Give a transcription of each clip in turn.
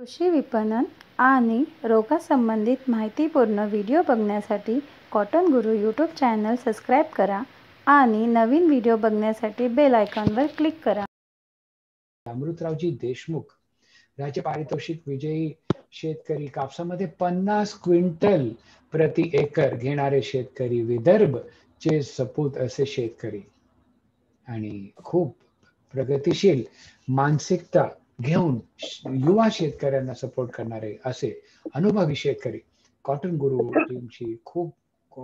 कृषी विपणन आणि रोगासंबंधित माहितीपूर्ण व्हिडिओ बघण्यासाठी कॉटन गुरु यूट्यूब चॅनल सबस्क्राइब करा आणि नवीन व्हिडिओ बघण्यासाठी बेल आयकॉनवर क्लिक करा। अमृतरावजी देशमुख राज्य पारितोषिक विजयी शेतकरी कापसामध्ये 50 क्विंटल प्रति एकर घेणारे शेतकरी विदर्भ चे सपूत असे शेतकरी आणि खूप प्रगतिशील मानसिकता घेऊन युवा शेतकऱ्यांना सपोर्ट करणारे असे अनुभवी शेतकरी कॉटन गुरु टीमशी खूप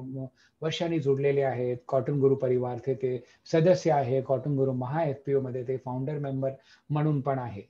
वर्षांनी जोडलेले आहेत। कॉटन गुरु परिवार ते सदस्य आहे। कॉटन गुरु महा एफपीओ मध्ये ते फाउंडर मेंबर म्हणून पण आहे।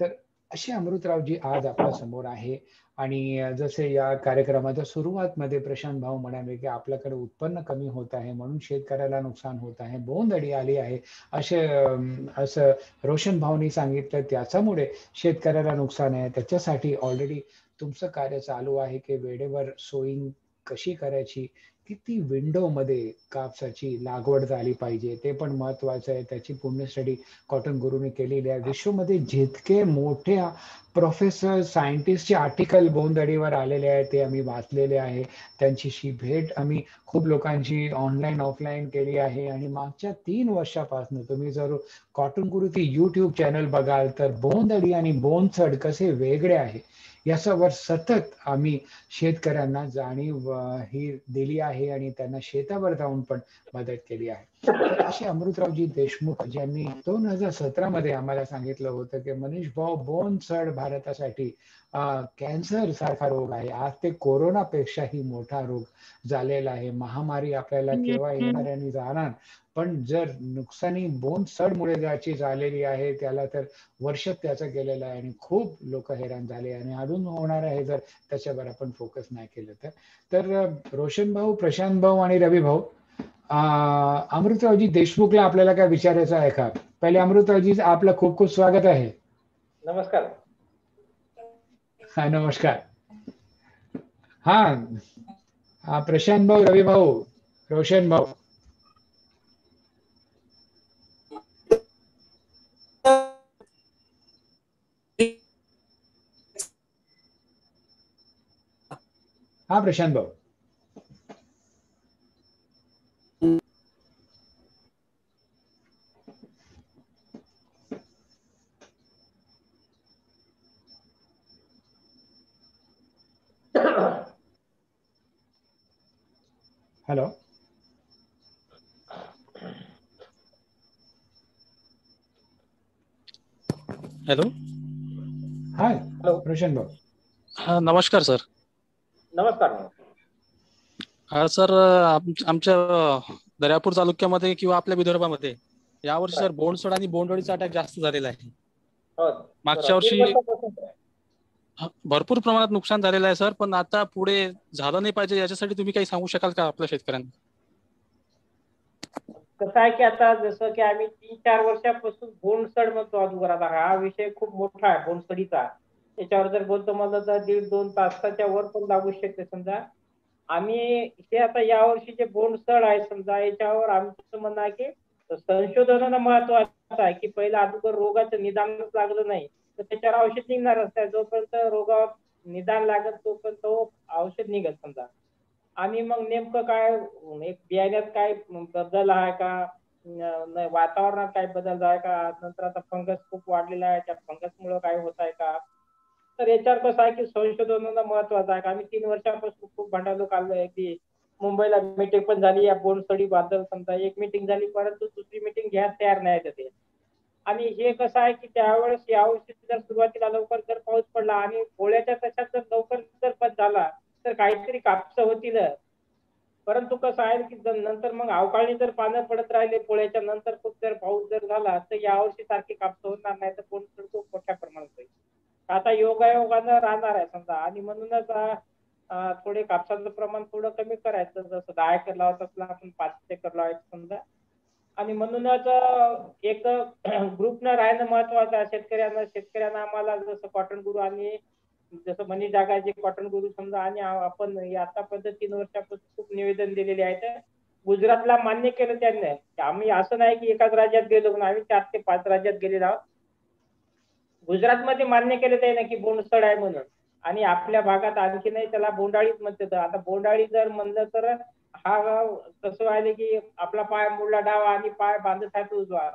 तर असे अमृतरावजी आज आपल्या समोर आहे आणि जसे या कार्यक्रमाच्या सुरुवात मध्ये प्रशांत भाऊ म्हणाले की आपल्याकडे उत्पन्न कमी होत आहे म्हणून शेतकऱ्याला नुकसान होत आहे, बोंडळी आली आहे असं रोशन भाऊनी सांगितलं, त्याच्यामुळे शेतकऱ्याला नुकसान आहे। त्याच्यासाठी ऑलरेडी तुमचं कार्य चालू आहे की वेळेवर सोईंग कशी करायची, किती विंडो मध्ये कापसाची लागवड झाली पाहिजे ते पण महत्त्वाचं आहे। त्याची पूर्ण स्टडी कॉटन गुरुने केलेली आहे। विश्वमध्ये जितके मोठ्या प्रोफेसर सायंटिस्टचे आर्टिकल बोंडळीवर आलेले आहेत ते आम्ही वाचलेले आहे। त्यांच्याशी भेट आम्ही खूप लोकांची ऑनलाईन ऑफलाईन केली आहे आणि मागच्या 3 वर्षापासून तुम्ही जर कॉटन गुरु ती यूट्यूब चॅनल बघाल तर बोंडळी आणि बोंडसळ कसे वेगळे आहे याच्यावर सतत आम्ही शेतकऱ्यांना जाणीव ही दिली आहे आणि त्यांना शेतावर जाऊन पण मदत केली आहे। असे अमृतरावजी देशमुख यांनी 2017 मध्ये आम्हाला सांगितलं होतं की मनीष भाऊ बोंडसळ भारतासाठी कॅन्सर सारखा रोग आहे। आज ते कोरोना पेक्षाही मोठा रोग झालेला आहे। महामारी आपल्याला केव्हा येणार आणि जाणार, पण जर नुकसानी बोंडसळ मुळे ज्याची झालेली आहे त्याला तर वर्ष त्याचा गेलेला आहे आणि खूप लोक हैराण झाले आणि अजून होणार आहे जर त्याच्यावर आपण फोकस नाही केलं तर। तर रोशन भाऊ, प्रशांत भाऊ आणि रवी भाऊ, अमृतरावजी देशमुखला आपल्याला काय विचारायचं आहे का? पहिले अमृतरावजी आपलं खूप खूप स्वागत आहे। नमस्कार। हा नमस्कार। हा प्रशांत भाऊ, रवी भाऊ, रोशन भाऊ, हा प्रशांत भाऊ, हॅलो हॅलो, हाय प्रशांत भाऊ, हा नमस्कार सर। नमस्कार। हा सर, आमच्या दर्यापूर तालुक्यामध्ये किंवा आपल्या विदर्भामध्ये यावर्षी सर बोंडसळ आणि बोंडळीचा अटॅक जास्त झालेला आहे। मागच्या वर्षी भरपूर प्रमाणात नुकसान झालेलं आहे सर, पण आता पुढे झालं नाही पाहिजे याच्यासाठी तुम्ही काही सांगू शकाल का आपल्या शेतकऱ्यांना? कसं आहे की आता जसं की आम्ही 3-4 वर्षापासून बोंडसळ म्हणतो अगोदर, आता हा विषय खूप मोठा आहे बोंडसळीचा। त्याच्यावर जर बोलतो म्हटलं तर 1.5-2 तासाच्या वर पण लागू शकते। समजा आम्ही हे आता यावर्षी जे बोंडसळ आहे समजा याच्यावर आमचं म्हणणं आहे की संशोधनाला महत्वाचं आहे की पहिला अगोदर रोगाचं निदानच लागलं नाही तर त्याच्यावर औषध निघणार असतं। जोपर्यंत रोगावर निदान लागत तोपर्यंत तो औषध निघत। समजा आम्ही मग नेमकं काय एक बियाण्यात काय बदल आहे का, वातावरणात काय बदल आहे का, नंतर आता फंगस खूप वाढलेला आहे त्या फंगसमुळे काय होत आहे का, तर याच्यावर कसं आहे की संशोधनाला महत्वाचं आहे। आम्ही 3 वर्षापासून खूप भांडवलो काढलो, अगदी मुंबईला मीटिंग पण झाली या बोंडसळी बांधव, समजा एक मीटिंग झाली परंतु दुसरी मीटिंग घ्यायला तयार नाही येते। आणि हे कसं आहे की त्यावेळेस यावर्षी जर सुरुवातीला लवकर जर पाऊस पडला आणि गोळ्याच्या तशात जर लवकर जर बंद झाला तर काहीतरी कापसं होतील, परंतु कसं आहे की नंतर मग अवकाळी जर पानं पडत राहिले पोळ्याच्या नंतर खूप जर पाऊस जर झाला तर यावर्षी सारखी कापसं होणार नाही तर बोंडसळ खूप मोठ्या प्रमाणात होईल। आता योगायोगानं राहणार आहे समजा आणि म्हणूनच थोडे कापसाचं प्रमाण थोडं कमी करायचं, जसं 10 एकर लावत असला आपण 5 एकर लावायचं समजा। आणि म्हणूनच एक ग्रुप न राहणं महत्वाचं आहे शेतकऱ्यांना आम्हाला, जसं कॉटन गुरु आणि जसं मनीष डागाचे कॉटन गुरु समजा, आणि आपण आतापर्यंत 3 वर्षापासून खूप निवेदन दिलेले आहेत। गुजरातला मान्य केलं त्यांनी, आम्ही असं नाही की एकाच राज्यात गेलो, आम्ही 4 ते 5 राज्यात गेलेलो आहोत। गुजरात मध्ये मान्य केलेत आहे ना की बोंडसळ आहे म्हणून, आणि आपल्या भागात आणखी नाही, त्याला बोंडाळीच म्हणतात. आता बोंडाळी जर म्हणलं तर हा कसं व्हायला की आपला पाय मोडला डावा आणि पाय बांधत आहे उजवा.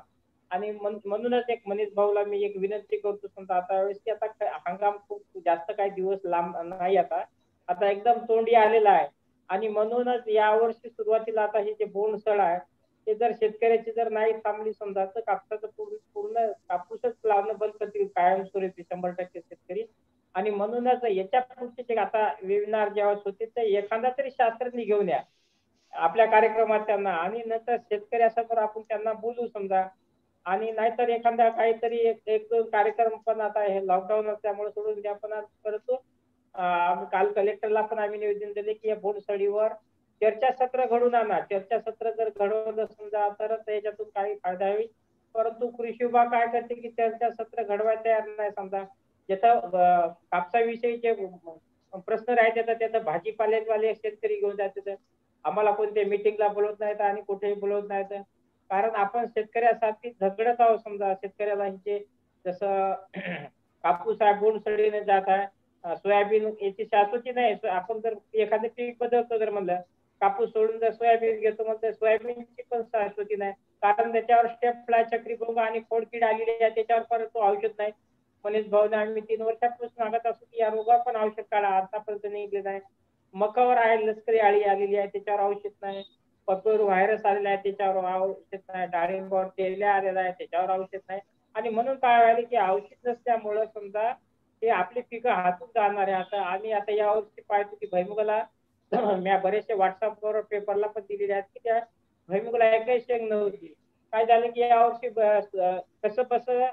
आणि म्हणूनच एक मनीष भाऊला मी एक विनंती करतो समजा आता वेळेस की आता हंगाम खूप जास्त काही दिवस लांब नाही, आता आता एकदम तोंडी आलेला आहे. आणि म्हणूनच यावर्षी सुरुवातीला आता हे जे बोंडसळ आहे ते जर शेतकऱ्याची जर नाही थांबली समजा तर कापसाचं पूर्ण कापूसच लावणं बंद करतील कायमस्वरूपी 100% शेतकरी. आणि म्हणूनच याच्या पुढचे आता वेबिनार जेव्हा होते तर एखादा तरी शास्त्रज्ञ घेऊन या आपल्या कार्यक्रमात त्यांना, आणि नंतर शेतकऱ्यासमोर आपण त्यांना बोलू समजा. आणि नाहीतर एखादा काहीतरी एक दोन कार्यक्रम पण आता हे लॉकडाऊन असल्यामुळे सोडून द्या, पण परंतु काल कलेक्टरला पण आम्ही निवेदन दिले की या बोंडसळीवर चर्चासत्र घडून आणा. चर्चासत्र जर घडवलं समजा तरच याच्यातून काही फायदा होईल, परंतु कृषी विभाग काय करते की चर्चासत्र घडवायला तयार नाही समजा. ज्याचा कापसाविषयी जे प्रश्न राहते त्याचा भाजीपाल्यावाले शेतकरी घेऊन जाते, आम्हाला कोणत्या मिटिंगला बोलवत नाहीत आणि कुठेही बोलवत नाहीत. कारण आपण शेतकऱ्यासाठी झगडत आहोत समजा. शेतकऱ्याला जे जसं कापूस आहे बोंडसळीने जात आहे, सोयाबीन याची शाश्वती नाही. आपण जर एखादं पीक बदलतो जर म्हणलं कापूस सोडून जर सोयाबीन घेतो म्हणलं सोयाबीनची पण शाश्वती नाही, कारण त्याच्यावर स्टेप फ्लाय चक्रीभोंग आणि खोडकीड आलेली आहे त्याच्यावर परत तो औषध नाही. मनीष भाऊने आम्ही 3 वर्षापासून सांगत असतो की या रोगावर पण औषध काढा, आतापर्यंत निघले नाही. मकावर आहे लष्करी आळी आलेली आहे त्याच्यावर औषध नाही, पपईवर व्हायरस आलेला आहे त्याच्यावर औषध नाही, डाळिंबावर तेल्या आलेला आहे त्याच्यावर औषध नाही. आणि म्हणून काय व्हायला की औषध नसल्यामुळे समजा ते आपली पिकं हातून जाणार आहे. आता आम्ही आता यावर्षी पाहतो की भैमुगाला मी बरेचसे व्हॉट्सअपवर पेपरला पण दिलेले आहेत की त्या भैमुगाला एकही शेंग नव्हती. काय झालं की यावर्षी कसं कसं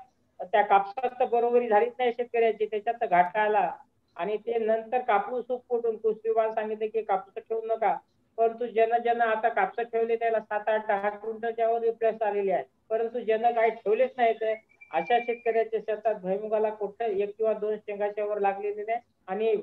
त्या कापसात बरोबरी झालीच नाही शेतकऱ्याची, त्याच्यात घाटा आला. आणि ते नंतर कापूस उपटून कृषी विभाग सांगितले की कापूस ठेवू नका, परंतु ज्यांना ज्यांना आता कापसात ठेवले त्याला 7-8-10 क्विंटलच्या वर रिप्लेस आलेली आहे, परंतु ज्यांना काही ठेवलेच नाहीत अशा शेतकऱ्याच्या शेतात भैमुगाला कुठं 1 किंवा 2 शेंगाच्या वर लागलेली नाही. आणि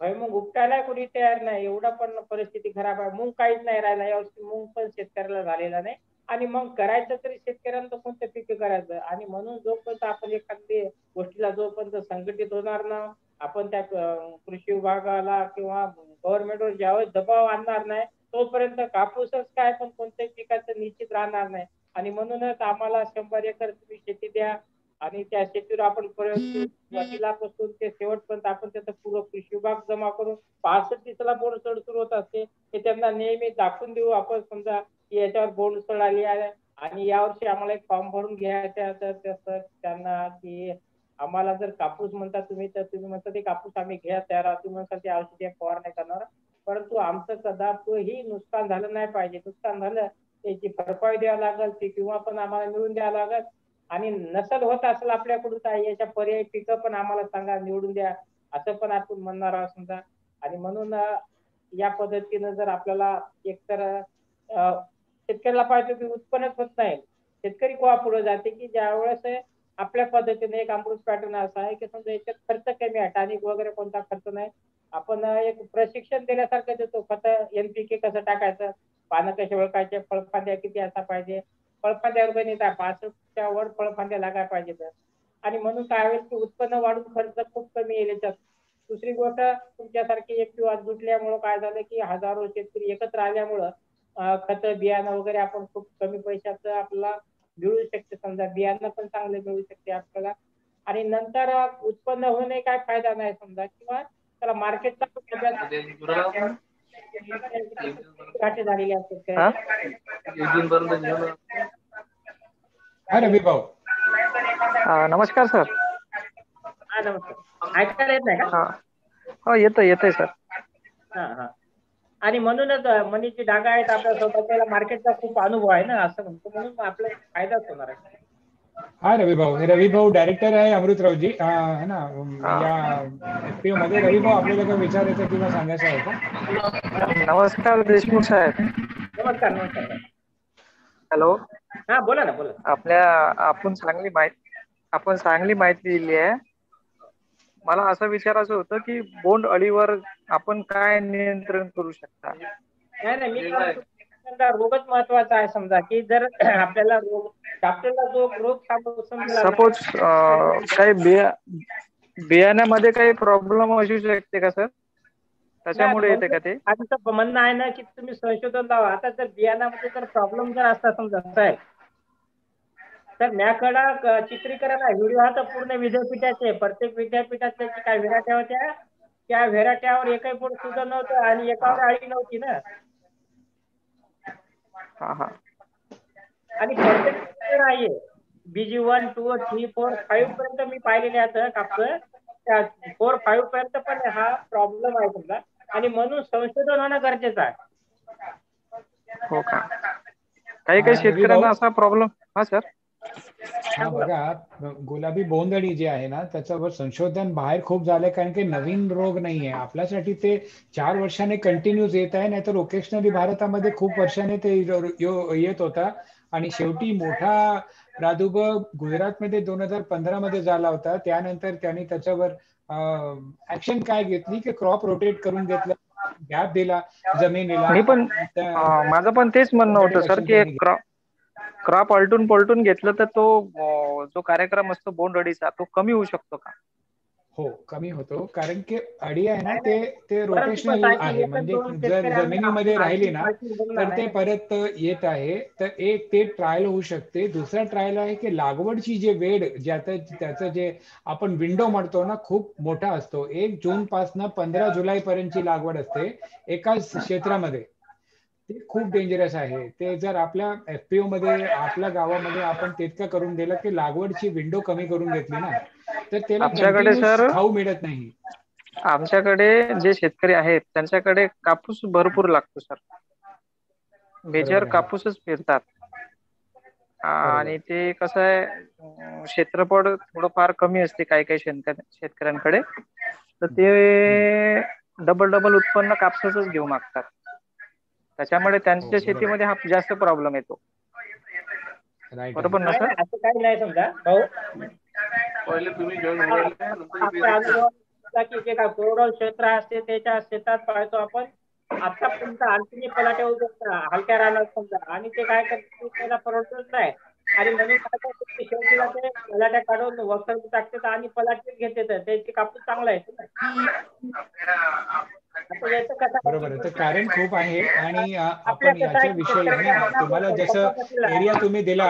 भैमुग उपटायला कोणी तयार नाही, एवढा पण परिस्थिती खराब आहे. मूग काहीच नाही राहिला यावर्षी, मूग पण शेतकऱ्याला झालेला नाही. आणि मग करायचं तरी शेतकऱ्यांना कोणतं पीक करायचं. आणि म्हणून जोपर्यंत आपण एखाद्या गोष्टीला जोपर्यंत संघटित होणार ना, आपण त्या कृषी विभागाला किंवा गव्हर्नमेंटवर ज्यावेळेस दबाव आणणार नाही तोपर्यंत कापूसच काय पण कोणत्याही पिकाचं निश्चित राहणार नाही. आणि म्हणूनच आम्हाला 100 एकर तुम्ही शेती द्या आणि त्या शेतीवर आपण सुरुवातीलापासून ते शेवटपर्यंत आपण त्याचा पूर्ण कृषी विभाग जमा करून 65 दिवसाला बोंडसळ सुरू होत असते हे त्यांना नेहमी दाखवून देऊ आपण समजा की याच्यावर बोंडसळ आली आहे. आणि यावर्षी आम्हाला एक फॉर्म भरून घ्यायचा तर त्यांना की आम्हाला जर कापूस म्हणता तुम्ही तर तुम्ही म्हणता ते कापूस आम्ही घ्या तयार आहोत, तुम्ही म्हणता ते औषधी फवार नाही करणार, परंतु आमचं कदापही नुकसान झालं नाही पाहिजे. नुकसान झालं त्याची भरपाई द्यावी लागेल, ती किंवा पण आम्हाला मिळून द्यावं लागेल. आणि नसल होत असेल आपल्याकडून तर याच्या पर्यायी पिकं पण आम्हाला सांगा, निवडून द्या असं पण आपण म्हणणार आहोत समजा. आणि म्हणून या पद्धतीनं जर आपल्याला एकतर शेतकऱ्याला पाहिजे की उत्पन्नच होत नाही, शेतकरी कोवा पुढे जाते की ज्यावेळेस आपल्या पद्धतीने एक अमृत पॅटर्न असा आहे की समजा याच्यात खर्च कमी आहे, टॅनिक वगैरे कोणता खर्च नाही, आपण एक प्रशिक्षण देण्यासारखं देतो. खत NPK कसं टाकायचं, पानं कसे ओळखायचे, फळफांद्या किती असा पाहिजे, फळफांद्यावर पण येतात 65च्या वर फळफांद्या लागायला पाहिजे तर. आणि म्हणून काय होईल की उत्पन्न वाढून खर्च खूप कमी येईल याच्यात. दुसरी गोष्ट तुमच्यासारखी FPO जुटल्यामुळं काय झालं की हजारो शेतकरी एकत्र आल्यामुळं खत बियाणं वगैरे आपण खूप कमी पैशात आपल्याला मिळू शकते समजा, बियाणं पण चांगले मिळू शकते आपल्याला. आणि नंतर उत्पन्न होणे काय फायदा नाही समजा, किंवा त्याला मार्केटचा घाटे झालेले असतात. नमस्कार सर. हा नमस्कार, ऐकायला येत नाही का? हो येतंय सर. हा हा, आणि म्हणूनच मनीची धागा आहेत आपल्या स्वतःला, मार्केटचा खूप अनुभव आहे ना असं म्हणतो, म्हणून आपला फायदाच होणार आहे. हा रवी भाऊ डायरेक्टर आहे अमृतरावजी है ना या FPO मध्ये. रवी भाऊ आपल्याला काय विचारायचं किंवा सांगायचं आहे का? नमस्कार देशमुख साहेब. नमस्कार. हॅलो. हा बोला ना, बोला. आपण चांगली माहिती दिली आहे. मला असं विचारायचं होतं की बोंडअळीवर आपण काय नियंत्रण करू शकता? नाही, मी रोगच महत्त्वाचा आहे समजा की जर आपल्याला रोग डॉक्टरला जो रोग सपोज काही बियाण्यामध्ये काही प्रॉब्लेम असू शकते का सर त्याच्यामुळे येते का ते आता म्हणणं आहे ना की तुम्ही संशोधन लावा आता जर बियाण्यामध्ये जर प्रॉब्लेम जर असता समजा साहेब तर मॅकडा चित्रीकरण व्हिडिओ हा तर पूर्ण विद्यापीठाचे प्रत्येक विद्यापीठाचे काय व्हेरायटी होत्या त्या व्हेरायटीवर एकही पण सुद्धा नव्हतं आणि एकावर आळी नव्हती ना BG 1, 2, 3, 4, 5 पर्यंत मी पाहिलेले आहेत कापड 4, 5 पर्यंत पण हा प्रॉब्लेम आहे तुमचा आणि म्हणून संशोधन होणं गरजेचं आहे हो का काही शेतकऱ्यांना असा प्रॉब्लेम हा सर बघा गुलाबी बोंडळी जी आहे ना त्याच्यावर संशोधन बाहेर खूप झाले कारण की नवीन रोग नाही आहे आपल्यासाठी ते 4 वर्षांनी कंटिन्यूज येत आहे नाहीतर ओकेशनली भारतामध्ये खूप वर्षांनी ते येत होता आणि शेवटी मोठा प्रादुर्भाव गुजरातमध्ये 2015 मध्ये झाला होता त्यानंतर त्यांनी त्याच्यावर ऍक्शन काय घेतली की क्रॉप रोटेट करून घेतलं गॅप दिला जमिनीला मी पण माझं पण तेच म्हणणं होतं सर की क्रॉप आलटून पलटून घेतलं तर तो जो कार्यक्रम असतो बोंडळीचा तो कमी होऊ शकतो का हो कमी होतो कारण की अळी आहे ना ते ते रोटेशनल आहे म्हणजे जर जमिनीमध्ये राहिली ना तर ते परत येत आहे तर एक ते ट्रायल होऊ शकते दुसरा ट्रायल आहे की लागवडची जे वेळ त्याचं जे आपण विंडो म्हणतो ना खूप मोठा असतो 1 जूनपासून 15 जुलै पर्यंतची लागवड असते एकाच क्षेत्रामध्ये खूप डेंजरस आहे ते जर आपल्या FPO मध्ये आपल्या गावामध्ये आपण तितका करून दिलं की लागवडची विंडो कमी करून घेतली ना तर त्याला आमच्याकडे सर खाऊ मिळत नाही आमच्याकडे जे शेतकरी आहेत त्यांच्याकडे कापूस भरपूर लागतो सर मेजर कापूसच पेरतात आणि ते कसं आहे क्षेत्रफळ थोडंफार कमी असते काही काही शेतकऱ्यांकडे तर ते डबल उत्पन्न कापसाचंच घेऊ मागतात त्याच्यामुळे त्यांच्या शेतीमध्ये हा जास्त प्रॉब्लेम येतो बरोबर ना सर असं काही नाही समजा भाऊ पहिले तुम्ही जे कोरडवाहू क्षेत्र असते त्याच्या शेतात पाहतो आपण आता तुमचा आणखी पलाटे होऊ शकता हलक्या राहणार समजा आणि ते काय करते त्याला परवडतच नाही आणि म्हणून काय शेवटीला ते पलाट्या काढून वखर टाकतात आणि पलाटेच घेते तर त्याची कापूस चांगला आहे बरोबर तर कारण खूप आहे आणि आपण याच्या विषयी तुम्हाला जसं एरिया तुम्ही दिला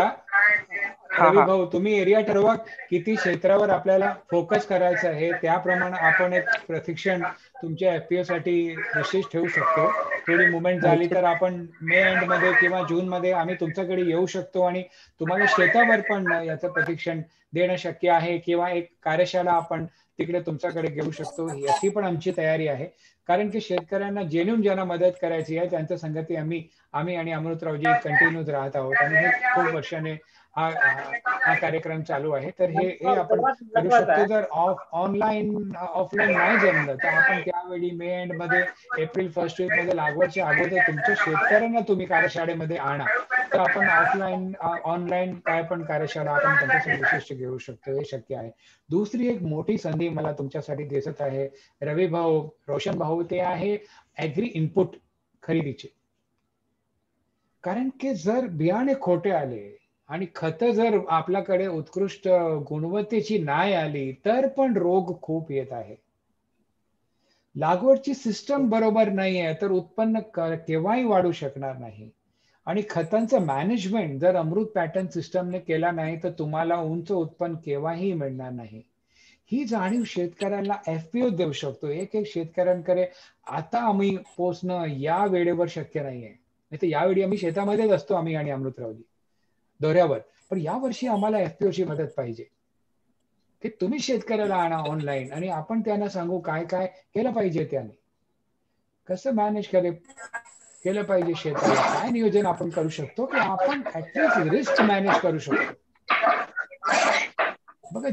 भाऊ तुम्ही एरिया ठरवा किती क्षेत्रावर आपल्याला फोकस करायचं आहे त्याप्रमाणे आपण एक प्रशिक्षण तुमच्या FPO साठी विशेष ठेवू शकतो थोडी मुवमेंट झाली तर आपण मे एंड मध्ये किंवा जून मध्ये आम्ही तुमच्याकडे येऊ शकतो आणि तुम्हाला शेतावर पण याचं प्रशिक्षण देणं शक्य आहे किंवा एक कार्यशाळा आपण तिकडे तुमच्याकडे घेऊ शकतो याची पण आमची तयारी आहे कारण की शेतकऱ्यांना जेन्युइन ज्यांना मदत करायची आहे त्यांच्या संगती आम्ही आणि अमृतरावजी कंटिन्यूज राहत आहोत आणि हे खूप वर्षाने हा कार्यक्रम चालू आहे तर हे आपण करू शकतो जर ऑनलाईन ऑफलाईन नाही जमलं तर आपण त्यावेळी मे एंड मध्ये एप्रिल 1 वीक मध्ये लागवडच्या अगोदर तुमच्या शेतकऱ्यांना तुम्ही कार्यशाळेमध्ये आणा तर आपण ऑफलाईन ऑनलाईन काय पण कार्यशाळा आपण त्यांच्यासाठी विशिष्ट घेऊ शकतो हे शक्य आहे दुसरी एक मोठी संधी मला तुमच्यासाठी दिसत आहे रवी भाऊ रोशन भाऊ ते आहे ऍग्री इनपुट खरेदीचे कारण की जर बियाणे खोटे आले आणि खत जर आपल्याकडे उत्कृष्ट गुणवत्तेची नाही आली तर पण रोग खूप येत आहे लागवडची सिस्टम बरोबर नाही आहे तर उत्पन्न केव्हाही वाढू शकणार नाही आणि खतांचं मॅनेजमेंट जर अमृत पॅटर्न सिस्टमने केला नाही तर तुम्हाला उंच उत्पन्न केव्हाही मिळणार नाही ही जाणीव शेतकऱ्यांना FPO देऊ शकतो एक शेतकऱ्यांकडे आता आम्ही पोचणं या वेळेवर शक्य नाही आहे नाही तर यावेळी आम्ही शेतामध्येच असतो आम्ही आणि अमृतरावजी दौऱ्यावर पण यावर्षी आम्हाला FPO ची मदत पाहिजे की तुम्ही शेतकऱ्याला आणा ऑनलाईन आणि आपण त्यांना सांगू काय काय केलं पाहिजे त्याने कसं मॅनेज केलं पाहिजे शेतकऱ्याला काय नियोजन आपण करू शकतो की आपण ऍटलीस्ट रिस्क मॅनेज करू शकतो बघा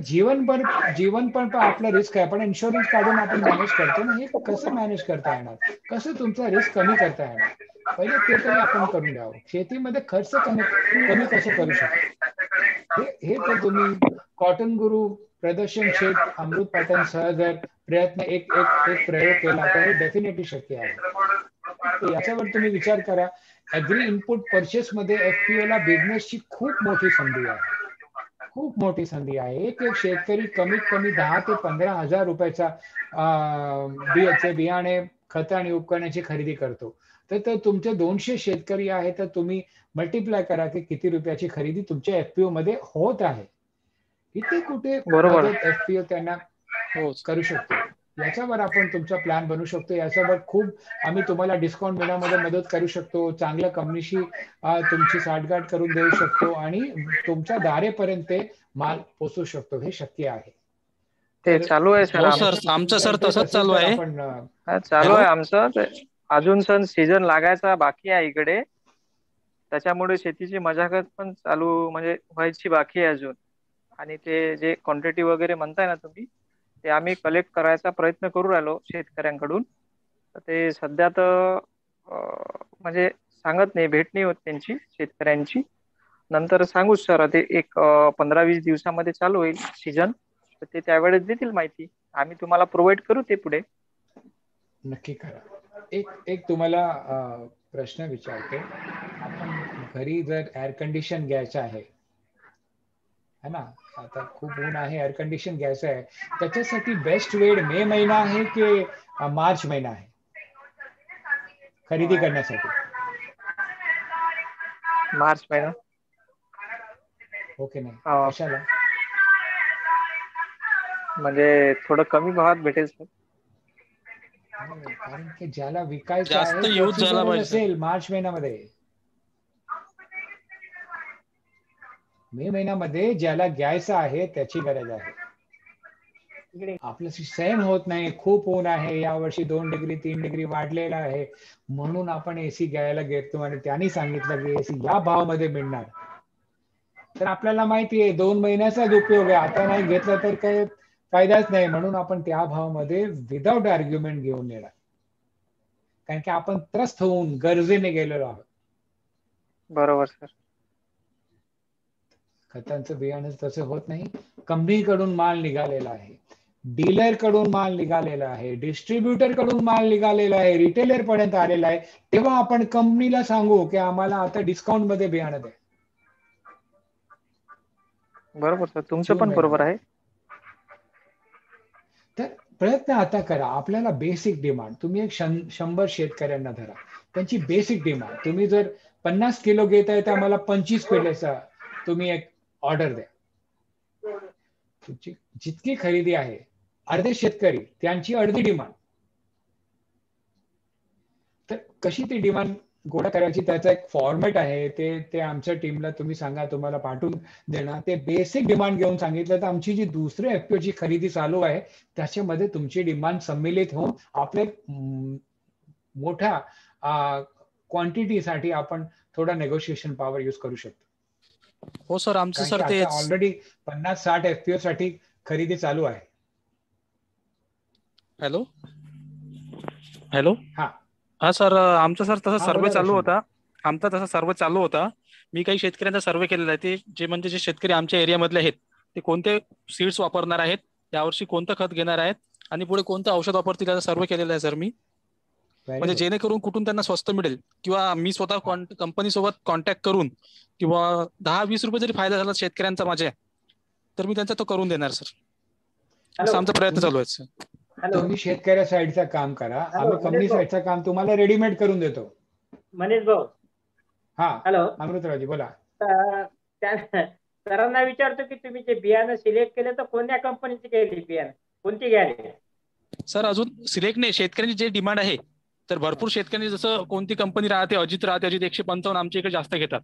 जीवन पण आपला रिस्क आहे पण इन्शुरन्स काढून आपण मॅनेज करतो ना हे कसं मॅनेज करता येणार कसं तुमचा रिस्क कमी करता येणार पहिले ते तरी आपण करून द्यावं शेतीमध्ये खर्च कमी कसं करू शकतो हे तर तुम्ही कॉटन गुरु प्रदर्शन शेत अमृत पॅटर्न सह जर प्रयत्न एक प्रयोग केला तर डेफिनेटली शक्य आहे याच्यावर तुम्ही विचार करा. ऍग्री इनपुट परचेस मध्ये एफपीओ ला बिझनेसची खूप मोठी संधी आहे, खूप मोठी संधी आहे. एक एक शेतकरी कमीत कमी 10 ते 15 हजार रुपयाचा बियाचे बियाणे खत आणि उपकरणाची खरेदी करतो. तर तुमचे 200 शेतकरी आहे तर तुम्ही मल्टिप्लाय करा की किती रुपयाची खरेदी तुमच्या एफपीओ मध्ये होत आहे. इथे कुठे एफपीओ त्यांना करू शकतो, याच्यावर आपण तुमचा प्लॅन बनवू शकतो. याच्यावर खूप आम्ही तुम्हाला डिस्काउंट मिळण्यामध्ये मदत करू शकतो, चांगल्या कंपनीशी तुमची साठगाठ करून देऊ शकतो आणि तुमच्या दारेपर्यंत माल पोहोचू शकतो. हे शक्य आहे, ते चालू आहे सर. आमचं सर तसंच चालू आहे, चालू आहे आमचं. अजून सण सीझन लागायचा बाकी आहे इकडे, त्याच्यामुळे शेतीची मशागत पण चालू म्हणजे व्हायची बाकी आहे अजून. आणि ते जे क्वांटिटी वगैरे म्हणताय ना तुम्ही, ते आम्ही कलेक्ट करायचा प्रयत्न करू राहिलो शेतकऱ्यांकडून. ते सध्या तर म्हणजे सांगत नाही, भेट नाही होत त्यांची शेतकऱ्यांची. नंतर सांगू सर, ते एक 15-20 दिवसामध्ये चालू होईल सीझन, तर ते त्यावेळेस देतील माहिती. आम्ही तुम्हाला प्रोव्हाइड करू ते पुढे. नक्की करा. एक तुम्हाला प्रश्न विचारते. आपण घरी जर एअर कंडिशन घ्यायचं आहे है ना, आता खूप ऊन आहे, एअर कंडिशन घ्यायचं आहे, त्याच्यासाठी बेस्ट वेळ मे महिना आहे की मार्च महिना आहे खरेदी करण्यासाठी? मार्च महिना ओके. नाही कशाला, म्हणजे थोडं कमी भावात भेटेल सर, कारण की ज्याला विकायचं आहे मार्च महिन्यामध्ये मे महिन्यामध्ये ज्याला घ्यायचं आहे त्याची गरज आहे. आपल्याशी सहन होत नाही, खूप ऊन आहे यावर्षी, 2 डिग्री 3 डिग्री वाढलेला आहे, म्हणून आपण एसी घ्यायला घेतो आणि त्यांनी सांगितलं की एसी या भावामध्ये मिळणार. तर आपल्याला माहिती आहे 2 महिन्याचाच उपयोग आहे, आता नाही घेतला तर काय फायदाच नाही, म्हणून आपण त्या भावामध्ये विदाउट आर्ग्युमेंट घेऊन येणार, कारण की आपण त्रस्त होऊन गरजेने गेलेलो आहोत. बरोबर सर. खतांचं बियाणं तसं होत नाही. कंपनीकडून माल निघालेला आहे, डीलर कडून माल निघालेला आहे, डिस्ट्रीब्युटर कडून माल निघालेला आहे, रिटेलर पर्यंत आलेला आहे, तेव्हा आपण कंपनीला सांगू की आम्हाला आता डिस्काउंट मध्ये बियाणं द्या. बरोबर सर, तुमचं पण बरोबर आहे. तर प्रयत्न आता करा, आपल्याला बेसिक डिमांड, तुम्ही एक 100 शेतकऱ्यांना धरा, त्यांची बेसिक डिमांड. तुम्ही जर 50 किलो घेत आहे तर आम्हाला 25 पेढ्याचा तुम्ही एक ऑर्डर द्या. तुमची जितकी खरेदी आहे, अर्धे शेतकरी त्यांची अर्धी डिमांड, तर कशी ती डिमांड गोळा करायची त्याचा एक फॉर्मॅट आहे. ते आमच्या टीमला तुम्ही सांगा, तुम्हाला पाठवून देणार. ते बेसिक डिमांड घेऊन सांगितलं तर आमची जी दुसरी एफपीओ ची खरेदी चालू आहे त्याच्यामध्ये तुमची डिमांड संमिलित होऊन आपले मोठ्या क्वांटिटीसाठी आपण थोडा नेगोशिएशन पॉवर यूज करू शकतो. हो सर, आमचं सर ते ऑलरेडी 50-60 एफपीओ साठी खरेदी चालू आहे. हॅलो हॅलो हा हा सर, आमचं सर तसं सर्वे चालू होता, आमचा तसा सर्वे चालू होता. मी काही शेतकऱ्यांचा सर्वे केलेला आहे, ते जे म्हणजे जे शेतकरी आमच्या एरियामधले आहेत ते कोणते सीड्स वापरणार आहेत, यावर्षी कोणतं खत घेणार आहेत आणि पुढे कोणतं औषध वापरतील याचा सर्वे केलेला आहे सर मी. म्हणजे जेणेकरून कुठून त्यांना स्वस्त मिळेल किंवा मी स्वतः कंपनी सोबत कॉन्टॅक्ट करून किंवा 10-20 रुपये जरी फायदा झाला शेतकऱ्यांचा माझ्या, तर मी त्यांचा तो करून देणार सर. असं आमचा प्रयत्न चालू आहे सर. तुम्ही शेतकऱ्या साईडचा काम करा, आम्ही कंपनी साईडचा काम तुम्हाला रेडीमेड करून देतो. मनीष भाऊ. हा हॅलो अमृतरावजी बोला. सरांना विचारतो की तुम्ही जे बियाणं सिलेक्ट केले तर कोणत्या कंपनीचे केले, बियाणं कोणती घ्यायला? सर अजून सिलेक्ट नाही, शेतकऱ्यांची जे डिमांड आहे. तर भरपूर शेतकऱ्यांनी जसं कोणती कंपनी राहते, अजित 155 आमच्या इकडे जास्त घेतात.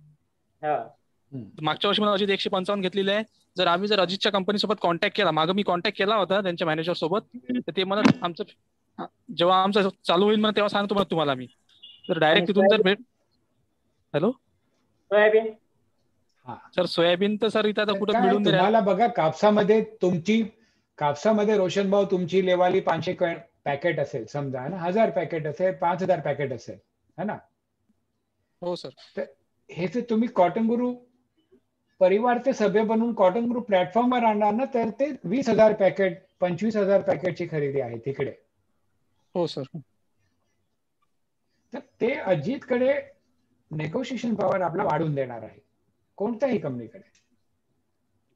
मागच्या वर्षी मला अजित 155 घेतलेले आहे. जर आम्ही अजितच्या कंपनी सोबत कॉन्टॅक्ट केला, मागे मी कॉन्टॅक्ट केला होता त्यांच्या मॅनेजर सोबत, तर ते मला आमचं जेव्हा आमचं चालू होईल तेव्हा सांगतो मग तुम्हाला मी. तर डायरेक्ट तिथून जर भेट. Hello soybean. हा सर सोयाबीन तर सर इथं कुठं मिळून तुम्हाला बघा, कापसामध्ये रोशन भाऊ तुमची लेवाली 500 पॅकेट असेल समजा है ना, 1000 पॅकेट असेल, 5000 पॅकेट असेल है ना. हो सर. हे जे तुम्ही कॉटन गुरु परिवार ते सभ्य बनवून कॉटन ग्रुप प्लॅटफॉर्मवर आणणार ना, तर ते 20,000 पॅकेट 25,000 पॅकेटची खरेदी आहे तिकडे. हो सर. तर ते अजितकडे नेगोशिएशन पॉवर आपला वाढून देणार आहे कोणत्याही कंपनीकडे.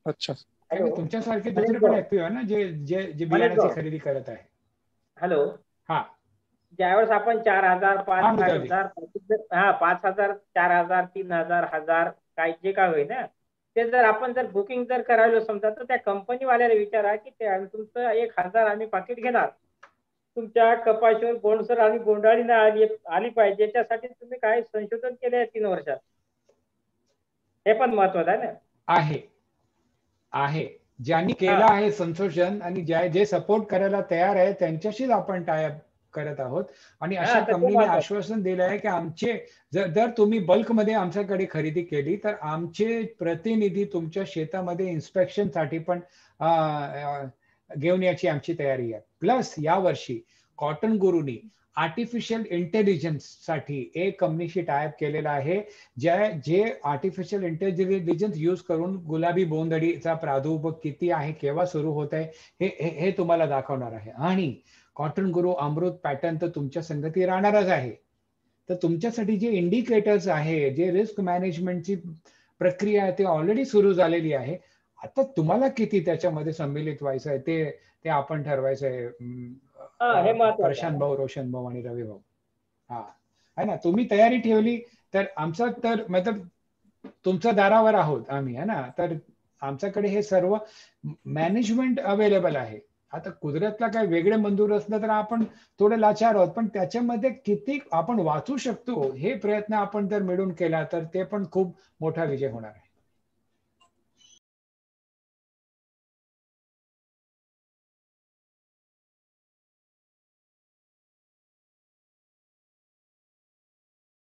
अच्छा, तुमच्यासारखे दुसरे पण एफपीओ आहे ना जे जे जे बियाणाची खरेदी करत आहे. हॅलो, हा, ज्यावेळेस आपण 4000 5000 5000 4000 3000 1000 काय जे काय होय ना ते जर आपण जर बुकिंग जर करायलो समजा तर त्या कंपनीवाल्याला विचारा की ते आम्ही तुमचं 1000 आम्ही पाकिट घेणार, तुमच्या कपाशीवर बोंडसळ आणि बोंडळी ना आली पाहिजे याच्यासाठी तुम्ही काय संशोधन केले 3 वर्षात, हे पण महत्त्वाचं आहे ना. आहे आहे, ज्यांनी केलं आहे संशोधन आणि जे सपोर्ट करायला तयार आहे त्यांच्याशीच आपण टायअप करत आहोत आणि अशा कंपनीने आश्वासन दिलं आहे की आमचे जर तुम्ही बल्क मध्ये आमच्याकडे खरेदी केली तर आमचे प्रतिनिधी तुमच्या शेतामध्ये इन्स्पेक्शन साठी पण घेऊन याची आमची तयारी आहे. प्लस या वर्षी कॉटन गुरुनी आर्टिफिशियल इंटेलिजन्स साठी एक कंपनीशी टायअप केलेला आहे जे आर्टिफिशियल इंटेलिजन्स यूज करून गुलाबी बोंडळीचा प्रादुर्भाव किती आहे, केव्हा सुरू होत आहे हे तुम्हाला दाखवणार आहे. आणि कॉटन गुरु अमृत पॅटर्न तर तुमच्या संगती राहणारच आहे. तर तुमच्यासाठी जे इंडिकेटर्स आहे, जे रिस्क मॅनेजमेंटची प्रक्रिया आहे ती ऑलरेडी सुरू झालेली आहे. आता तुम्हाला किती त्याच्यामध्ये सम्मिलित व्हायचं आहे ते आपण ठरवायचं आहे. प्रशांत भाऊ, रोशन भाऊ आणि रवी भाऊ, हा आहे ना, तुम्ही तयारी ठेवली तर आमचा तर मतलब तुमच्या दारावर आहोत आम्ही, है ना. तर आमच्याकडे हे सर्व मॅनेजमेंट अवेलेबल आहे. आता कुदरतला काय वेगळे मंजूर असलं तर आपण थोडे लाचार आहोत, पण त्याच्यामध्ये किती आपण वाचू शकतो हे प्रयत्न आपण जर मिळून केला तर ते पण खूप मोठा विजय होणार आहे.